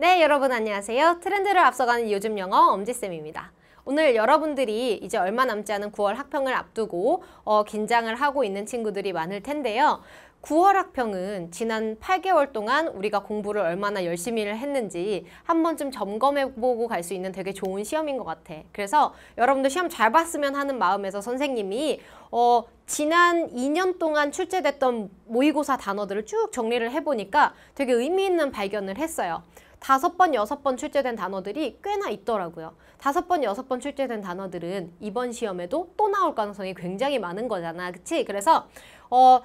네, 여러분 안녕하세요. 트렌드를 앞서가는 요즘 영어 엄지쌤입니다. 오늘 여러분들이 이제 얼마 남지 않은 9월 학평을 앞두고 긴장을 하고 있는 친구들이 많을 텐데요. 9월 학평은 지난 8개월 동안 우리가 공부를 얼마나 열심히 했는지 한 번쯤 점검해보고 갈 수 있는 되게 좋은 시험인 것 같아. 그래서 여러분들 시험 잘 봤으면 하는 마음에서 선생님이 지난 2년 동안 출제됐던 모의고사 단어들을 쭉 정리를 해보니까 되게 의미 있는 발견을 했어요. 5번, 6번 출제된 단어들이 꽤나 있더라고요. 5번, 6번 출제된 단어들은 이번 시험에도 또 나올 가능성이 굉장히 많은 거잖아. 그치? 그래서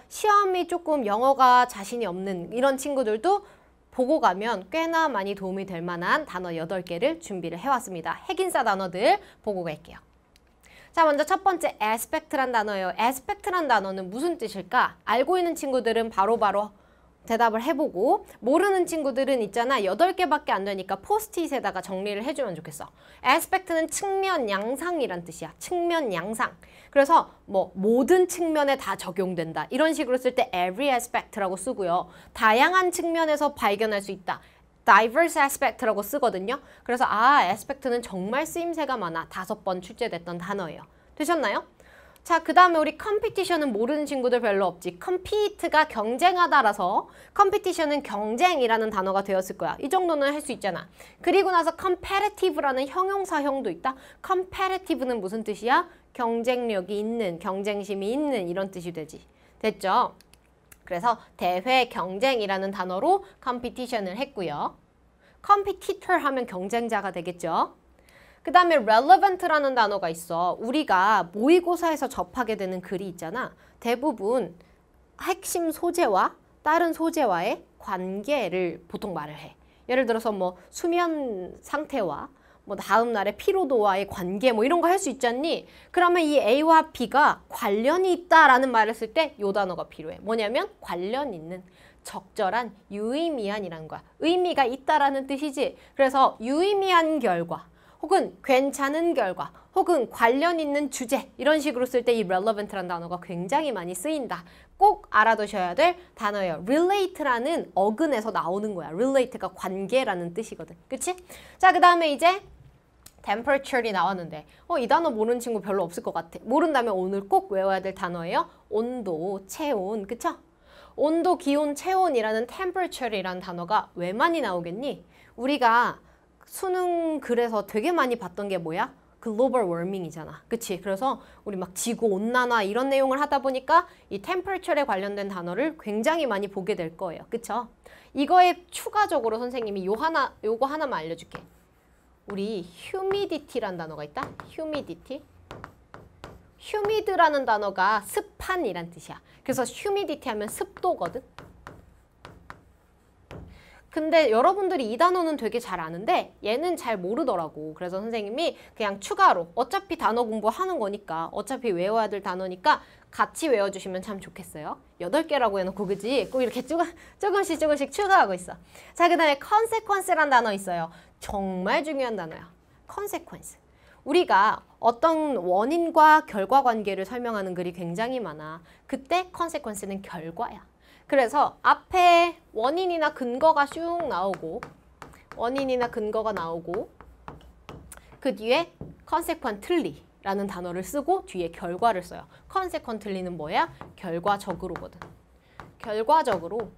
시험이 조금 영어가 자신이 없는 이런 친구들도 보고 가면 꽤나 많이 도움이 될 만한 단어 8개를 준비를 해왔습니다. 핵인싸 단어들 보고 갈게요. 자, 먼저 첫 번째 aspect란 단어예요. aspect란 단어는 무슨 뜻일까? 알고 있는 친구들은 바로바로 대답을 해보고 모르는 친구들은 있잖아 8개밖에 안 되니까 포스트잇에다가 정리를 해주면 좋겠어. aspect는 측면 양상이란 뜻이야. 측면 양상. 그래서 뭐 모든 측면에 다 적용된다 이런 식으로 쓸 때 every aspect라고 쓰고요. 다양한 측면에서 발견할 수 있다. diverse aspect라고 쓰거든요. 그래서 aspect는 정말 쓰임새가 많아. 5번 출제됐던 단어예요. 되셨나요? 자, 그 다음에 우리 컴피티션은 모르는 친구들 별로 없지. 컴피트가 경쟁하다라서 컴피티션은 경쟁이라는 단어가 되었을 거야. 이 정도는 할 수 있잖아. 그리고 나서 컴페티티브라는 형용사형도 있다. 컴페티티브는 무슨 뜻이야? 경쟁력이 있는, 경쟁심이 있는 이런 뜻이 되지. 됐죠? 그래서 대회 경쟁이라는 단어로 컴피티션을 했고요. 컴피티터 하면 경쟁자가 되겠죠. 그 다음에 relevant라는 단어가 있어. 우리가 모의고사에서 접하게 되는 글이 있잖아. 대부분 핵심 소재와 다른 소재와의 관계를 보통 말을 해. 예를 들어서 뭐 수면 상태와 뭐 다음 날의 피로도와의 관계 뭐 이런 거 할 수 있지 않니? 그러면 이 A와 B가 관련이 있다라는 말을 쓸 때 요 단어가 필요해. 뭐냐면 관련 있는. 적절한, 유의미한이란 거야. 의미가 있다라는 뜻이지. 그래서 유의미한 결과. 혹은 괜찮은 결과, 혹은 관련 있는 주제 이런 식으로 쓸 때 이 relevant라는 단어가 굉장히 많이 쓰인다. 꼭 알아두셔야 될 단어예요. relate라는 어근에서 나오는 거야. relate가 관계라는 뜻이거든. 그치? 자, 그 다음에 이제 temperature이 나왔는데 이 단어 모르는 친구 별로 없을 것 같아. 모른다면 오늘 꼭 외워야 될 단어예요. 온도, 체온, 그쵸? 온도, 기온, 체온이라는 temperature이라는 단어가 왜 많이 나오겠니? 우리가 수능 글에서 되게 많이 봤던 게 뭐야? 글로벌 워밍이잖아. 그치? 그래서 우리 막 지구 온난화 이런 내용을 하다 보니까 이 템퍼처에 관련된 단어를 굉장히 많이 보게 될 거예요. 그쵸? 이거에 추가적으로 선생님이 요거 하나만 알려줄게. 우리 humidity란 단어가 있다? humidity. humid라는 단어가 습한이란 뜻이야. 그래서 humidity 하면 습도거든? 근데 여러분들이 이 단어는 되게 잘 아는데 얘는 잘 모르더라고. 그래서 선생님이 그냥 추가로 어차피 단어 공부하는 거니까 어차피 외워야 될 단어니까 같이 외워주시면 참 좋겠어요. 8개라고 해놓고 그지? 꼭 이렇게 조금씩 추가하고 있어. 자, 그 다음에 consequence란 단어 있어요. 정말 중요한 단어야. consequence. 우리가 어떤 원인과 결과 관계를 설명하는 글이 굉장히 많아. 그때 consequence는 결과야. 그래서 앞에 원인이나 근거가 쭉 나오고 그 뒤에 consequently라는 단어를 쓰고 뒤에 결과를 써요. consequently는 뭐야? 결과적으로거든. 결과적으로라는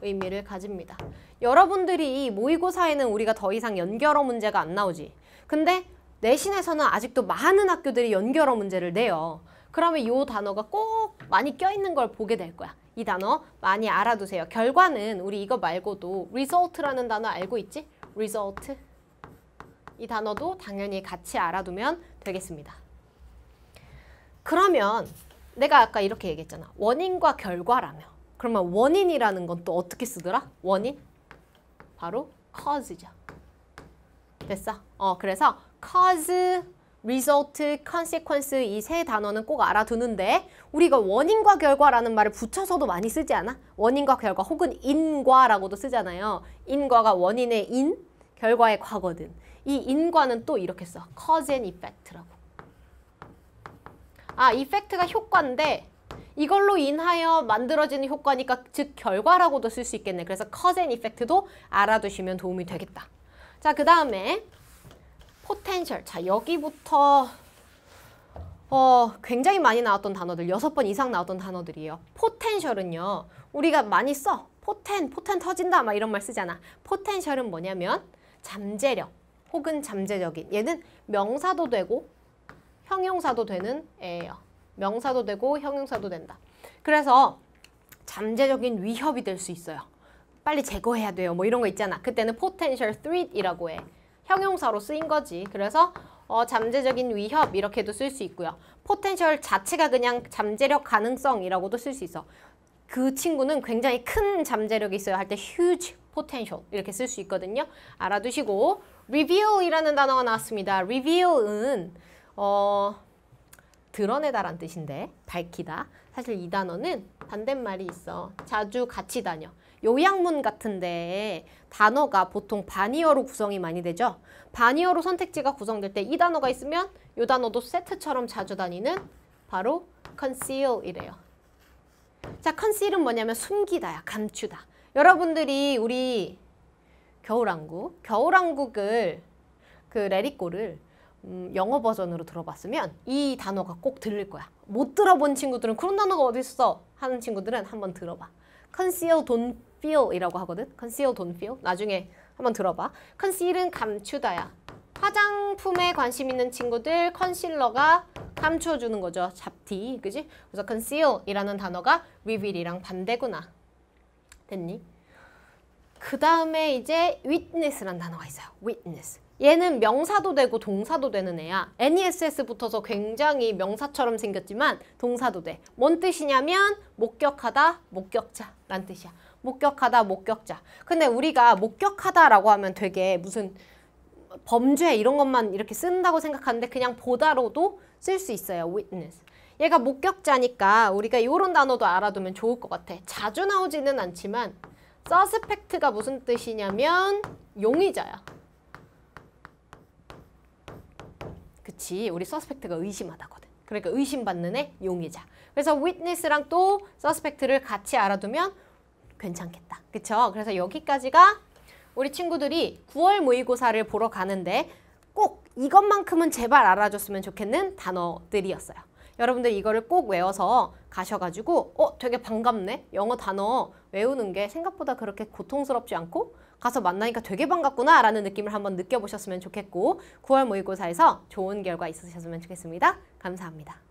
의미를 가집니다. 여러분들이 모의고사에는 우리가 더 이상 연결어 문제가 안 나오지. 근데 내신에서는 아직도 많은 학교들이 연결어 문제를 내요. 그러면 이 단어가 꼭 많이 껴있는 걸 보게 될 거야. 이 단어 많이 알아두세요. 결과는 우리 이거 말고도 result라는 단어 알고 있지? result. 이 단어도 당연히 같이 알아두면 되겠습니다. 그러면 내가 아까 이렇게 얘기했잖아. 원인과 결과라며. 그러면 원인이라는 건 또 어떻게 쓰더라? 원인? 바로 cause죠. 됐어? 그래서 cause, result, consequence 이 세 단어는 꼭 알아두는데 우리가 원인과 결과라는 말을 붙여서도 많이 쓰지 않아? 원인과 결과 혹은 인과라고도 쓰잖아요. 인과가 원인의 인, 결과의 과거든. 이 인과는 또 이렇게 써. cause and effect라고. 아, effect가 효과인데 이걸로 인하여 만들어지는 효과니까 즉 결과라고도 쓸 수 있겠네. 그래서 cause and effect도 알아두시면 도움이 되겠다. 자, 그 다음에 potential. 자, 여기부터 굉장히 많이 나왔던 단어들, 6번 이상 나왔던 단어들이에요. potential은요, 우리가 많이 써. 포텐 터진다 막 이런 말 쓰잖아. potential은 뭐냐면 잠재력 혹은 잠재적인. 얘는 명사도 되고 형용사도 되는 애예요. 명사도 되고 형용사도 된다. 그래서 잠재적인 위협이 될 수 있어요. 빨리 제거해야 돼요. 뭐 이런 거 있잖아. 그때는 potential threat이라고 해. 형용사로 쓰인 거지. 그래서 잠재적인 위협 이렇게도 쓸 수 있고요. potential 자체가 그냥 잠재력 가능성이라고도 쓸 수 있어. 그 친구는 굉장히 큰 잠재력이 있어요 할 때 huge potential 이렇게 쓸 수 있거든요. 알아두시고 reveal이라는 단어가 나왔습니다. reveal은 드러내다란 뜻인데 밝히다. 사실 이 단어는 반대말이 있어. 자주 같이 다녀. 요약문 같은데 단어가 보통 반의어로 구성이 많이 되죠. 반의어로 선택지가 구성될 때 이 단어가 있으면 이 단어도 세트처럼 자주 다니는 바로 conceal 이래요. 자, conceal은 뭐냐면 숨기다야, 감추다. 여러분들이 우리 겨울왕국을 그 레리꼬를 영어 버전으로 들어봤으면 이 단어가 꼭 들릴 거야. 못 들어본 친구들은 그런 단어가 어디 있어 하는 친구들은 한번 들어봐. conceal don't feel 이라고 하거든. conceal don't feel 나중에 한번 들어봐. conceal은 감추다야. 화장품에 관심 있는 친구들 컨실러가 감춰주는 거죠. 잡티, 그지? 그래서 conceal 이라는 단어가 reveal이랑 반대구나. 됐니? 그 다음에 이제 witness라는 단어가 있어요. witness. 얘는 명사도 되고 동사도 되는 애야. NESS 붙어서 굉장히 명사처럼 생겼지만 동사도 돼. 뭔 뜻이냐면 목격하다, 목격자 라는 뜻이야. 목격하다, 목격자. 근데 우리가 목격하다라고 하면 되게 무슨 범죄 이런 것만 이렇게 쓴다고 생각하는데 그냥 보다로도 쓸 수 있어요. witness. 얘가 목격자니까 우리가 이런 단어도 알아두면 좋을 것 같아. 자주 나오지는 않지만 suspect가 무슨 뜻이냐면 용의자야. 그치, 우리 서스펙트가 의심하다거든. 그러니까 의심받는 애, 용의자. 그래서 witness랑 또 서스펙트를 같이 알아두면 괜찮겠다. 그쵸? 그래서 여기까지가 우리 친구들이 9월 모의고사를 보러 가는데 꼭 이것만큼은 제발 알아줬으면 좋겠는 단어들이었어요. 여러분들 이거를 꼭 외워서 가셔가지고 되게 반갑네. 영어 단어 외우는 게 생각보다 그렇게 고통스럽지 않고 가서 만나니까 되게 반갑구나 라는 느낌을 한번 느껴보셨으면 좋겠고 9월 모의고사에서 좋은 결과 있으셨으면 좋겠습니다. 감사합니다.